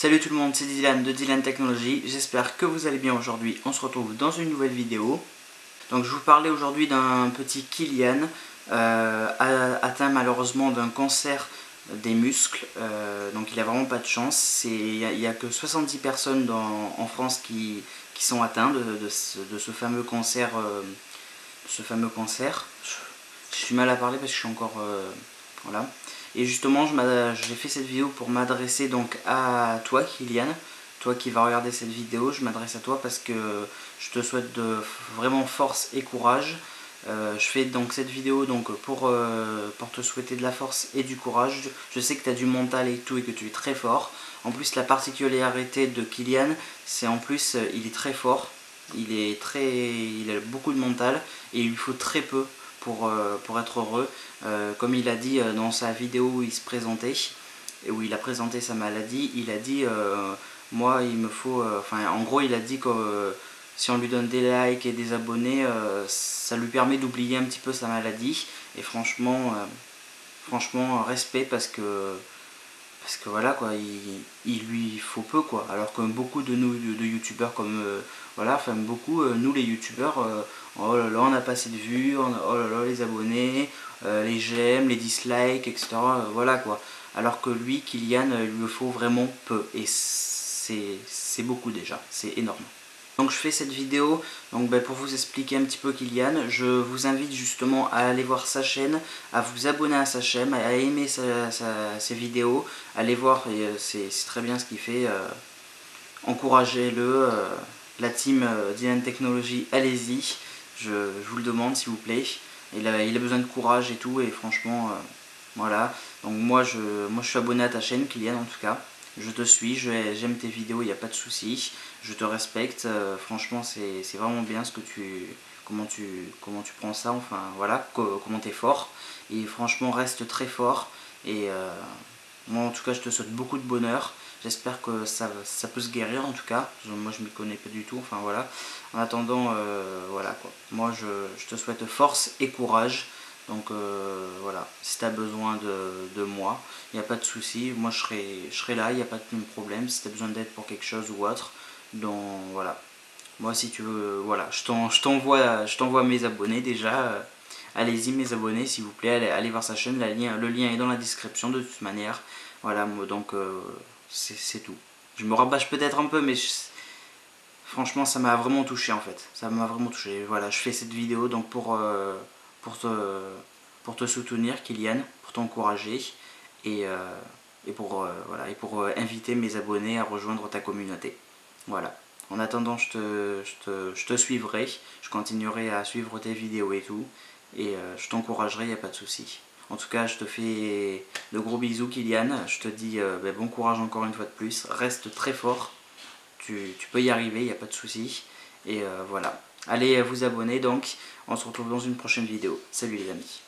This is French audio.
Salut tout le monde, c'est Dylan de Dylan Technology, j'espère que vous allez bien aujourd'hui. On se retrouve dans une nouvelle vidéo. Donc je vous parlais aujourd'hui d'un petit Killian atteint malheureusement d'un cancer des muscles, donc il a vraiment pas de chance. Il n'y a que 70 personnes en France qui sont atteintes de ce fameux cancer. Je suis mal à parler parce que je suis encore... voilà. Et justement, j'ai fait cette vidéo pour m'adresser donc à toi, Killian, toi qui vas regarder cette vidéo. Je m'adresse à toi parce que je te souhaite vraiment force et courage. Je fais donc cette vidéo donc pour te souhaiter de la force et du courage. Je sais que tu as du mental et tout et que tu es très fort. En plus, la particularité de Killian, c'est en plus il est très fort. Il a beaucoup de mental et il lui faut très peu pour être heureux, comme il a dit dans sa vidéo où il se présentait et où il a présenté sa maladie. Il a dit moi il me faut, enfin en gros il a dit que si on lui donne des likes et des abonnés, ça lui permet d'oublier un petit peu sa maladie. Et franchement respect, parce que voilà quoi, il lui faut peu quoi, alors que beaucoup de nous de youtubeurs comme voilà, enfin beaucoup nous les youtubeurs, oh là là on a pas assez de vues, oh là là les abonnés, les j'aime, les dislikes, etc. Voilà quoi, alors que lui, Killian, il lui faut vraiment peu et c'est beaucoup déjà, c'est énorme. Donc je fais cette vidéo donc, pour vous expliquer un petit peu Killian. Je vous invite justement à aller voir sa chaîne, à vous abonner à sa chaîne, à aimer ses vidéos, allez voir, c'est très bien ce qu'il fait, encouragez-le, la team Dylan Technology, allez-y, je vous le demande s'il vous plaît. Il a besoin de courage et tout, et franchement, voilà, donc moi je suis abonné à ta chaîne Killian en tout cas. Je te suis, j'aime tes vidéos, il n'y a pas de souci. Je te respecte, franchement c'est vraiment bien ce que comment tu prends ça, enfin voilà, comment t'es fort. Et franchement reste très fort, et moi en tout cas je te souhaite beaucoup de bonheur. J'espère que ça peut se guérir en tout cas, moi je m'y connais pas du tout, enfin voilà. En attendant, voilà quoi, moi je te souhaite force et courage. Donc voilà, si tu as besoin de moi, il n'y a pas de souci, moi je serai là, il n'y a pas de problème. Si tu as besoin d'aide pour quelque chose ou autre, donc voilà. Moi si tu veux, voilà, je t'envoie mes abonnés déjà. Allez-y mes abonnés s'il vous plaît, allez voir sa chaîne, le lien est dans la description de toute manière. Voilà, donc c'est tout. Je me rabâche peut-être un peu, mais franchement ça m'a vraiment touché en fait. Ça m'a vraiment touché, voilà, je fais cette vidéo donc pour te soutenir Killian, pour t'encourager et pour inviter mes abonnés à rejoindre ta communauté. Voilà. En attendant, je te suivrai, je continuerai à suivre tes vidéos et tout, et je t'encouragerai, il n'y a pas de souci. En tout cas, je te fais de gros bisous Killian, je te dis bon courage encore une fois de plus, reste très fort, tu peux y arriver, il n'y a pas de souci, et voilà. Allez vous abonner donc, on se retrouve dans une prochaine vidéo. Salut les amis.